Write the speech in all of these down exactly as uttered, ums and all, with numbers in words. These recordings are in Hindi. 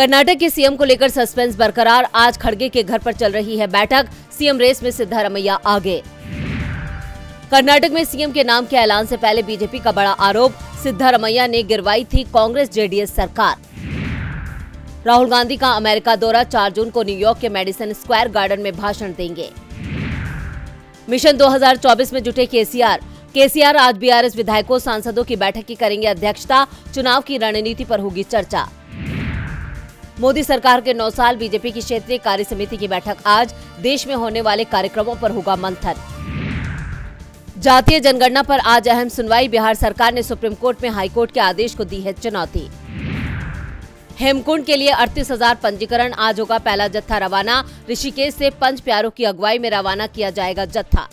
कर्नाटक के सीएम को लेकर सस्पेंस बरकरार, आज खड़गे के घर पर चल रही है बैठक, सीएम रेस में सिद्धारमैया आगे। कर्नाटक में सीएम के नाम के ऐलान से पहले बीजेपी का बड़ा आरोप, सिद्धारमैया ने गिरवाई थी कांग्रेस जेडीएस सरकार। राहुल गांधी का अमेरिका दौरा, चार जून को न्यूयॉर्क के मेडिसन स्क्वायर गार्डन में भाषण देंगे। मिशन दो हज़ार चौबीस में जुटे केसीआर, केसीआर आज बीआरएस विधायकों सांसदों की बैठक की करेंगे अध्यक्षता, चुनाव की रणनीति पर होगी चर्चा। मोदी सरकार के नौ साल, बीजेपी की क्षेत्रीय कार्य समिति की बैठक आज, देश में होने वाले कार्यक्रमों पर होगा मंथन। जातीय जनगणना पर आज अहम सुनवाई, बिहार सरकार ने सुप्रीम कोर्ट में हाईकोर्ट के आदेश को दी है चुनौती। हेमकुंड के लिए अड़तीस हजार पंजीकरण, आज होगा पहला जत्था रवाना, ऋषिकेश से पंच प्यारों की अगुवाई में रवाना किया जाएगा जत्था।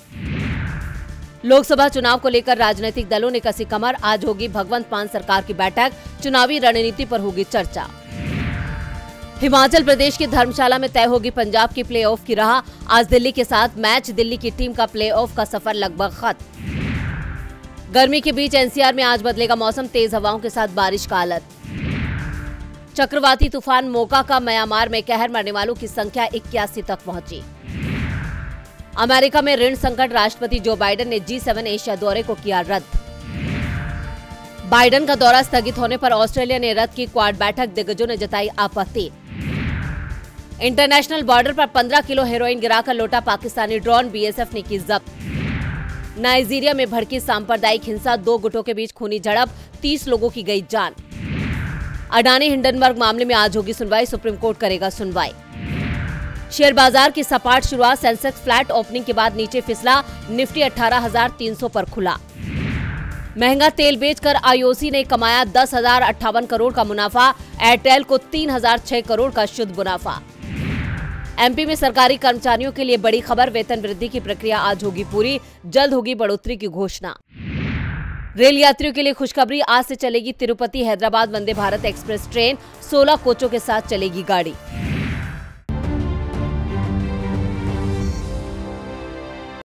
लोकसभा चुनाव को लेकर राजनीतिक दलों ने कसी कमर, आज होगी भगवंत मान सरकार की बैठक, चुनावी रणनीति पर होगी चर्चा। हिमाचल प्रदेश के धर्मशाला में तय होगी पंजाब की प्लेऑफ की राह, आज दिल्ली के साथ मैच, दिल्ली की टीम का प्लेऑफ का सफर लगभग खत्म। गर्मी के बीच एनसीआर में आज बदलेगा मौसम, तेज हवाओं के साथ बारिश का हालत। चक्रवाती तूफान मोका का म्यांमार में कहर, मरने वालों की संख्या इक्यासी तक पहुंची। अमेरिका में ऋण संकट, राष्ट्रपति जो बाइडन ने जी सेवन एशिया दौरे को किया रद्द। बाइडन का दौरा स्थगित होने पर ऑस्ट्रेलिया ने रद्द की क्वाड बैठक, दिग्गजों ने जताई आपत्ति। इंटरनेशनल बॉर्डर पर पंद्रह किलो हेरोइन गिराकर लौटा पाकिस्तानी ड्रोन, बीएसएफ ने की जब्त। नाइजीरिया में भड़की सांप्रदायिक हिंसा, दो गुटों के बीच खूनी झड़प, तीस लोगों की गई जान। अडानी हिंडनबर्ग मामले में आज होगी सुनवाई, सुप्रीम कोर्ट करेगा सुनवाई। शेयर बाजार की सपाट शुरुआत, सेंसेक्स फ्लैट ओपनिंग के बाद नीचे फिसला, निफ्टी अठारह हज़ार तीन सौ पर खुला। महंगा तेल बेचकर आईओसी ने कमाया दस हजार अट्ठावन करोड़ का मुनाफा, एयरटेल को तीन हजार छह करोड़ का शुद्ध मुनाफा। एमपी में सरकारी कर्मचारियों के लिए बड़ी खबर, वेतन वृद्धि की प्रक्रिया आज होगी पूरी, जल्द होगी बढ़ोतरी की घोषणा। रेल यात्रियों के लिए खुशखबरी, आज से चलेगी तिरुपति हैदराबाद वंदे भारत एक्सप्रेस ट्रेन, सोलह कोचों के साथ चलेगी गाड़ी।